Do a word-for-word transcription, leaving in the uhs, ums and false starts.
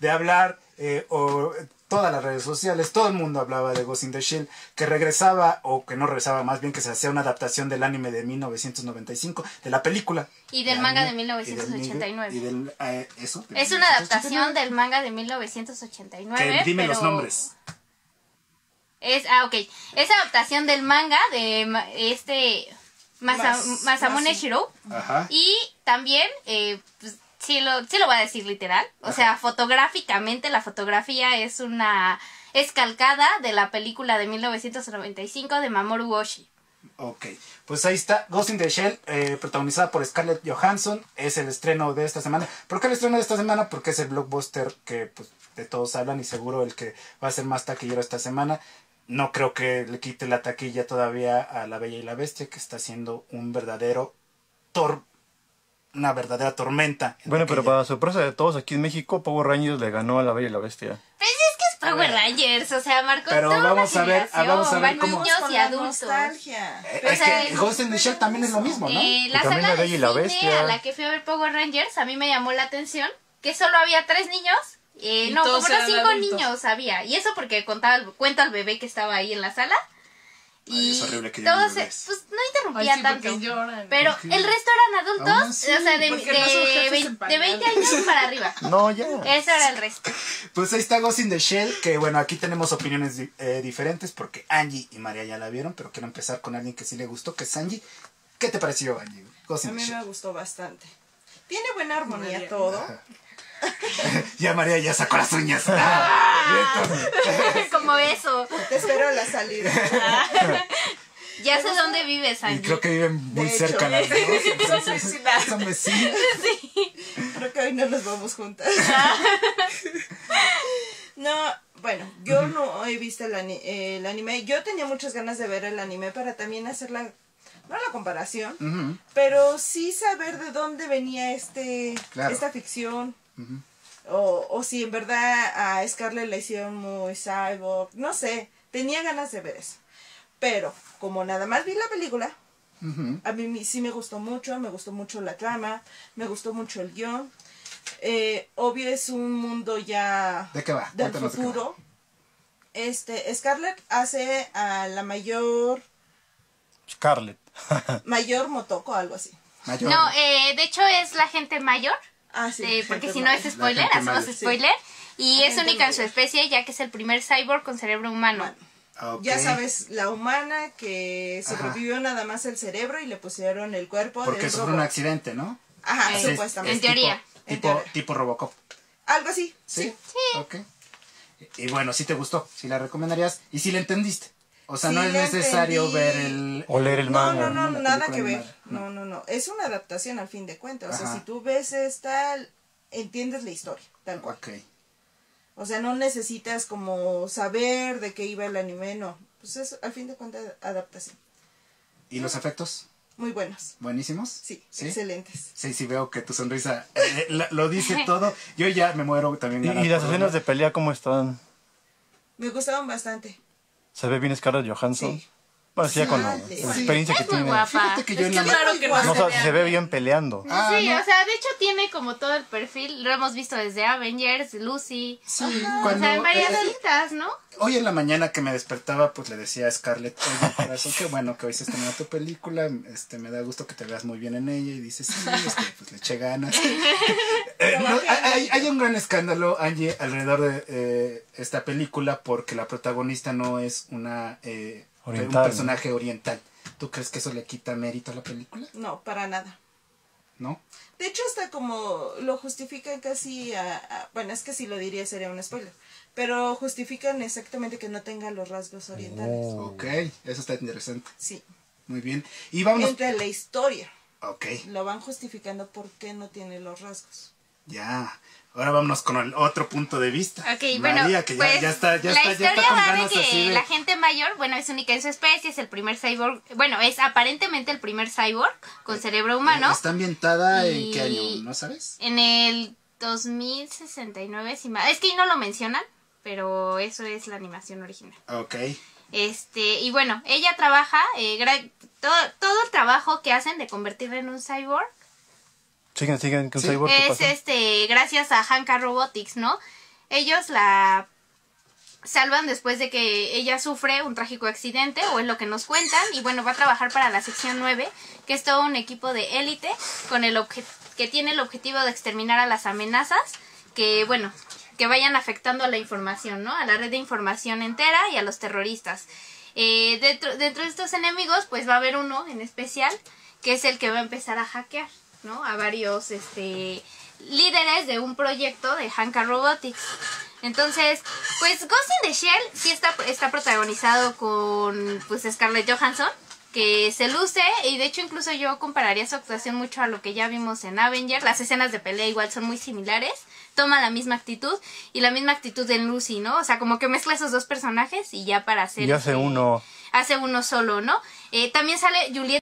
de hablar, eh, o todas las redes sociales, todo el mundo hablaba de Ghost in the Shell, que regresaba, o que no regresaba, más bien que se hacía una adaptación del anime de mil novecientos noventa y cinco, de la película. Y del de manga anime, de mil novecientos ochenta y nueve. Y del, y del, eh, eso, de es una adaptación del manga de mil novecientos ochenta y nueve. Que, dime pero... los nombres. Es, ah, ok. Es adaptación del manga de este Masa, Mas, Masamune Mas, Shirou. Ajá. Y también, eh, pues, sí lo, sí lo voy a decir literal. O ajá. sea, fotográficamente, la fotografía es una... Es calcada de la película de mil novecientos noventa y cinco de Mamoru Oshii. Ok, pues ahí está Ghost in the Shell, eh, protagonizada por Scarlett Johansson. Es el estreno de esta semana. ¿Por qué el estreno de esta semana? Porque es el blockbuster que pues, de todos hablan, y seguro el que va a ser más taquillero esta semana. No creo que le quite la taquilla todavía a La Bella y la Bestia, que está siendo un verdadero tor... una verdadera tormenta. Bueno, aquella. Pero para sorpresa de todos, aquí en México, Power Rangers le ganó a La Bella y la Bestia. Pues es que es Power Rangers, o sea, marcó pero toda vamos una a ver, ah, vamos a ver cómo... niños y adultos. Eh, es o sea, que Ghost in the Shell también es lo mismo, ¿no? Eh, la sala La Bella y la Bestia, a la que fui a ver Power Rangers, a mí me llamó la atención que solo había tres niños... Eh, no, como unos cinco adultos. Niños había. Y eso porque contaba, cuenta al bebé que estaba ahí en la sala. Ay, y es horrible que todos, pues no interrumpía ay, sí, tanto lloran, pero porque... el resto eran adultos, así, o sea, de, de, no de veinte años para arriba. No, ya. Eso era el resto. Pues ahí está Ghost in the Shell, que bueno, aquí tenemos opiniones eh, diferentes, porque Angie y María ya la vieron, pero quiero empezar con alguien que sí le gustó, que es Angie. ¿Qué te pareció, Angie? Ghost in a mí the Shell. Me gustó bastante. Tiene buena armonía, María. Todo. Ajá. Ya María ya sacó las uñas. ¡Ah! Como eso. Te espero la salida. Ya sé dónde vives, Angie. Y creo que viven muy de cerca las dos. Entonces, son vecinas. Sí. Creo que hoy no nos vamos juntas. No, bueno, yo no he visto el, ani el anime. Yo tenía muchas ganas de ver el anime para también hacer la, no la comparación, uh-huh. pero sí saber de dónde venía este claro. esta ficción. Uh-huh. o, o si en verdad a Scarlett le hicieron muy cyborg, no sé, tenía ganas de ver eso, pero como nada más vi la película, uh-huh. a mí sí me gustó mucho, me gustó mucho la trama, me gustó mucho el guión, eh, obvio es un mundo ya ¿de qué va? Del futuro. ¿De qué va? Este, Scarlett hace a la mayor Scarlett mayor Motoko, algo así mayor. No, eh, de hecho es la gente mayor. Ah, sí, eh, porque si no es spoiler, hacemos madre. Spoiler sí. Y la es única madre. En su especie, ya que es el primer cyborg con cerebro humano. Okay. Ya sabes, la humana que sobrevivió ajá. nada más el cerebro y le pusieron el cuerpo porque sufrió un accidente, ¿no? Ajá, eh, supuestamente. En teoría. Tipo, en teoría. Tipo, tipo Robocop. Algo así. Sí. Sí. Sí. Okay. Y, y bueno, si te gustó, si la recomendarías y si la entendiste. O sea, sí, no es necesario entendí. Ver el... O leer el manga. No, no, no, nada que ver. No, no, no. Es una adaptación al fin de cuentas. O sea, ajá. si tú ves esta, entiendes la historia, tal cual. Okay. O sea, no necesitas como saber de qué iba el anime, no. Pues es, al fin de cuentas, adaptación. ¿Y los efectos? Muy buenos. ¿Buenísimos? Sí, sí, excelentes. Sí, sí, veo que tu sonrisa eh, la, lo dice todo. Yo ya me muero también. ¿Y, y las escenas de pelea cómo están? Me gustaron bastante. Se ve bien Scarlett Johansson. Sí. Bueno, sí, ya con la, sí. la experiencia es que tiene. Fíjate que yo es que claro que no, no, o sea, se ve bien peleando. Ah, sí, no. o sea, de hecho tiene como todo el perfil. Lo hemos visto desde Avengers, Lucy. Sí, ajá, cuando, o sea, en varias eh, citas, ¿no? Hoy en la mañana que me despertaba, pues le decía a Scarlett, oye, corazón, qué bueno que hoy se estrenó tu película. Este, me da gusto que te veas muy bien en ella. Y dices, sí, este, pues le eché ganas. eh, no, hay, hay un gran escándalo, Angie, alrededor de eh, esta película porque la protagonista no es una... Eh, oriental, un personaje ¿no? oriental. ¿Tú crees que eso le quita mérito a la película? No, para nada. ¿No? De hecho, hasta como lo justifican casi a, a, bueno, es que si lo diría sería un spoiler, pero justifican exactamente que no tenga los rasgos orientales. Oh. Ok, eso está interesante. Sí. Muy bien. Y vamos... Entre la historia. Ok. Lo van justificando porque no tiene los rasgos. Ya. Ahora vámonos con el otro punto de vista. Ok, María, bueno, que ya, pues, ya está, ya la está, historia ya está con va ganas de que de... la gente mayor, bueno, es única en su especie, es el primer cyborg, bueno, es aparentemente el primer cyborg con eh, cerebro humano. Eh, ¿Está ambientada y... en qué año? ¿No sabes? En el dos mil sesenta y nueve, si más. Es que no lo mencionan, pero eso es la animación original. Ok. Este, y bueno, ella trabaja, eh, todo, todo el trabajo que hacen de convertirla en un cyborg Chicken, chicken, con sí. Sabor, ¿qué es, pasa? Este, gracias a Hanka Robotics, ¿no? Ellos la salvan después de que ella sufre un trágico accidente, o es lo que nos cuentan. Y bueno, va a trabajar para la sección nueve, que es todo un equipo de élite con el obje- que tiene el objetivo de exterminar a las amenazas que, bueno, que vayan afectando a la información, ¿no? A la red de información entera y a los terroristas. Eh, dentro, dentro de estos enemigos, pues va a haber uno en especial, que es el que va a empezar a hackear, ¿no? A varios, este... líderes de un proyecto de Hanka Robotics. Entonces, pues Ghost in the Shell sí está, está protagonizado con, pues, Scarlett Johansson, que se luce, y de hecho incluso yo compararía su actuación mucho a lo que ya vimos en Avengers. Las escenas de pelea igual son muy similares, toma la misma actitud y la misma actitud en Lucy, ¿no? O sea, como que mezcla esos dos personajes y ya para hacer... Y hace uno... Hace uno solo, ¿no? Eh, también sale Juliet